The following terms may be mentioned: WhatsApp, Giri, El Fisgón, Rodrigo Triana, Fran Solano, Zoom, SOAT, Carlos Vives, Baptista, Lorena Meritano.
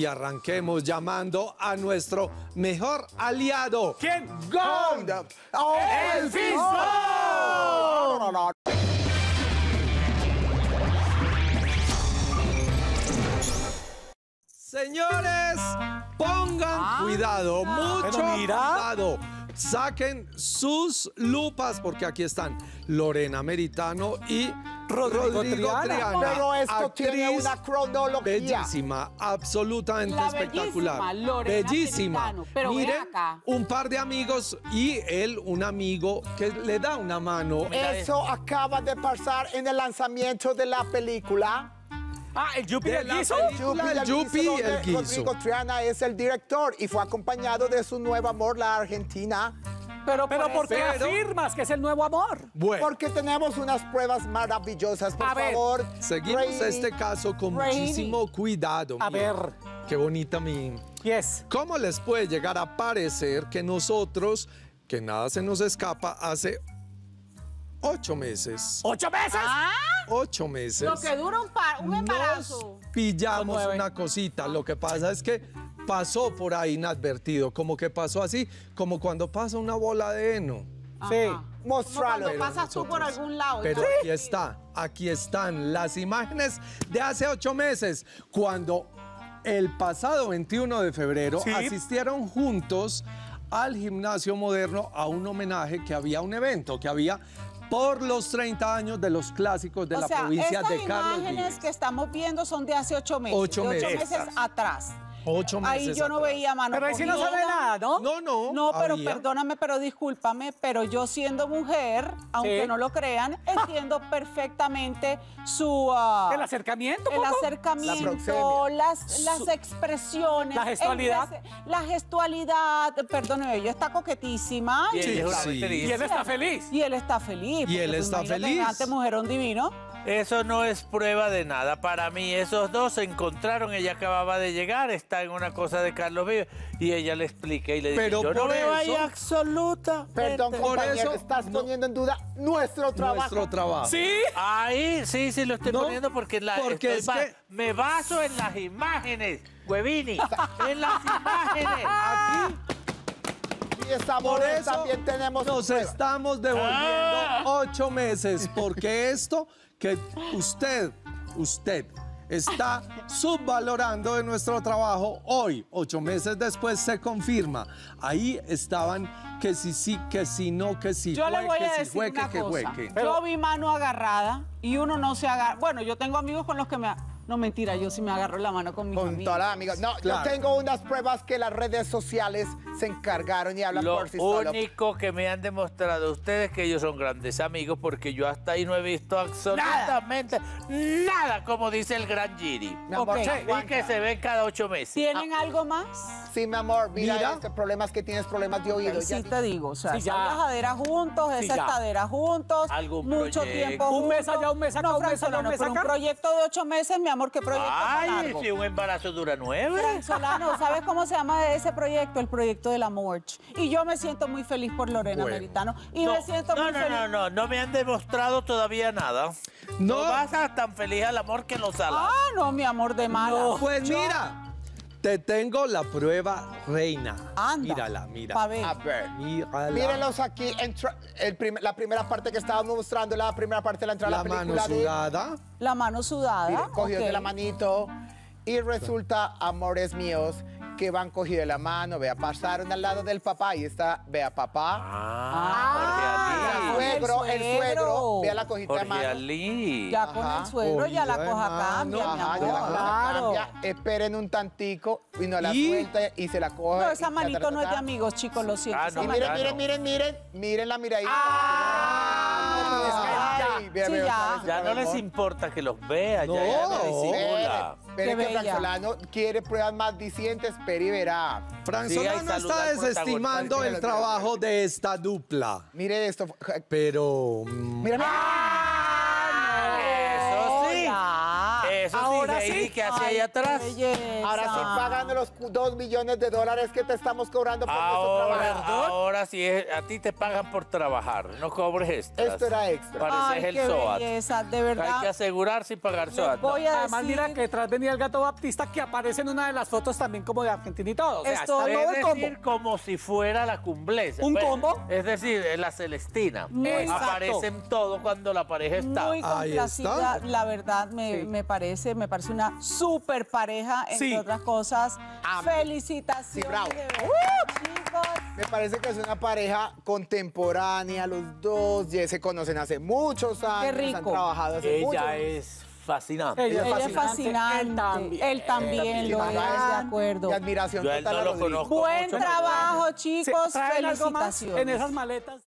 y arranquemos llamando a nuestro mejor aliado. ¿Quién? ¡Gol! ¡Oh, el Fisgón! Señores, pongan cuidado, mucho cuidado. Saquen sus lupas porque aquí están Lorena Meritano y Rodrigo Triana. Pero esto tiene una cronología. Bellísima, absolutamente espectacular. Bellísima. Miren, un par de amigos y él, un amigo que le da una mano. Eso acaba de pasar en el lanzamiento de la película. Ah, el Yupi del guiso. El Yupi del guiso. Rodrigo Triana es el director y fue acompañado de su nuevo amor, la argentina. Pero ¿por qué afirmas que es el nuevo amor? Bueno. Porque tenemos unas pruebas maravillosas, por favor. Seguimos este caso con muchísimo cuidado. A ver. Qué bonita mi... Yes. ¿Cómo les puede llegar a parecer que nosotros, que nada se nos escapa, hace 8 meses. ¿8 meses? ¿Ah? 8 meses. Lo que dura un embarazo. Nos pillamos una cosita. Lo que pasa es que pasó por ahí inadvertido. Como que pasó así, como cuando pasa una bola de heno. Ajá. Sí. Mostralo. Cuando pasas tú por algún lado. Pero aquí está. Aquí están las imágenes de hace 8 meses. Cuando el pasado 21 de febrero asistieron juntos al gimnasio moderno a un homenaje que había un evento, que había por los 30 años de los clásicos de la provincia de Carlos Vives. Las imágenes que estamos viendo son de hace 8 meses. 8 meses atrás. 8 meses ahí yo no veía mano. Pero ahí sí no sabe nada, ¿no? No, no. No, pero perdóname, pero discúlpame, pero yo siendo mujer, aunque no lo crean, entiendo perfectamente su... el acercamiento. El acercamiento, las expresiones. La gestualidad. La gestualidad, perdóname, ella está coquetísima. Y él está feliz. Y él está feliz. Y él está feliz. Mujerón divino. Eso no es prueba de nada para mí. Esos dos se encontraron, ella acababa de llegar, está en una cosa de Carlos Vives y ella le explica y le dice, yo no veo ahí absoluta. Perdón, compañero, estás poniendo en duda nuestro trabajo. Nuestro trabajo. ¿Sí? Ahí, sí, lo estoy poniendo porque, me baso en las imágenes, Huevini, en las imágenes. Aquí. Por eso también tenemos estamos devolviendo 8 meses, porque esto que usted está subvalorando de nuestro trabajo, hoy, 8 meses después, se confirma. Ahí estaban que sí, que sí, no, que sí. Yo le voy a decir una cosa. Yo vi mano agarrada y uno no se agarra. Bueno, yo tengo amigos con los que me... No, mentira, yo sí me agarro la mano con mi familia. Con toda la amiga. No, claro. Yo tengo unas pruebas que las redes sociales se encargaron y hablan por sí solas. Lo único que me han demostrado ustedes es que ellos son grandes amigos, porque yo hasta ahí no he visto absolutamente nada, como dice el gran Giri. Y que se ven cada 8 meses. ¿Tienen algo más? Sí, mi amor, mira, problemas que tienes, problemas de oído. Sí, te digo, o sea, las jaderas juntos, esas caderas juntos, mucho tiempo juntos. Un mes allá, un mes acá, un mes allá, un mes acá. Un proyecto de 8 meses, mi amor. ¿Qué proyecto tan largo? Ay, si un embarazo dura 9. Fran Solano, ¿sabes cómo se llama ese proyecto? El proyecto de la Morch. Y yo me siento muy feliz por Lorena Meritano. Y me siento muy feliz. No me han demostrado todavía nada. No vas a tan feliz al amor que lo salas. Ah, no, mi amor de mala. No, pues mira, te tengo la prueba reina. Anda. Mírala, mira. A ver. Mírala. Mírenlos aquí. La primera parte que estábamos mostrando, la primera parte de la entrada de la película. La mano sudada. La mano sudada. Mira, cogido de la manito. Y resulta, amores míos, que van cogido de la mano. Vea, pasaron al lado del papá. Ahí está, vea, papá. El suegro. Vea la cojita de mano. Ya con el suegro ya la coja cambia, mi amor. Ya la coja cambia. Esperen un tantico y no la suelta y se la coja. No, esa manito no es de amigos, chicos, lo siento. Y miren la miradita. Ya no les importa que los vea, ya no disimula. Pero es que Fran Solano quiere pruebas más dicientes, pero y verá. Fran Solano está desestimando el trabajo de esta dupla. Mire esto. Pero... ¡Mírame! Eso sí. Eso sí, que hace ahí atrás. Ahora sí pagan de los 2 millones de dólares que te estamos cobrando por nuestro trabajo. Ahora sí, a ti te pagan por trabajar, no cobres extras. Esto era extra. Pareces el SOAT. Belleza, de verdad. Hay que asegurarse y pagar SOAT. No. Además, mira que tras venía el gato Baptista, que aparece en una de las fotos también como de Argentina y todo. O sea, esto no es combo, como si fuera la cumbleza. ¿Un combo? Es decir, la Celestina. Aparecen todos cuando la pareja está. Muy complacida, la verdad, me parece una súper pareja, entre otras cosas. Felicitaciones. Sí, bravo. Me parece que es una pareja contemporánea, los dos ya se conocen hace muchos años, han trabajado hace muchos años. Ella es fascinante. Él también lo es, de acuerdo. Y admiración total a Rodrigo. Buen trabajo, chicos. Felicitaciones. En esas maletas.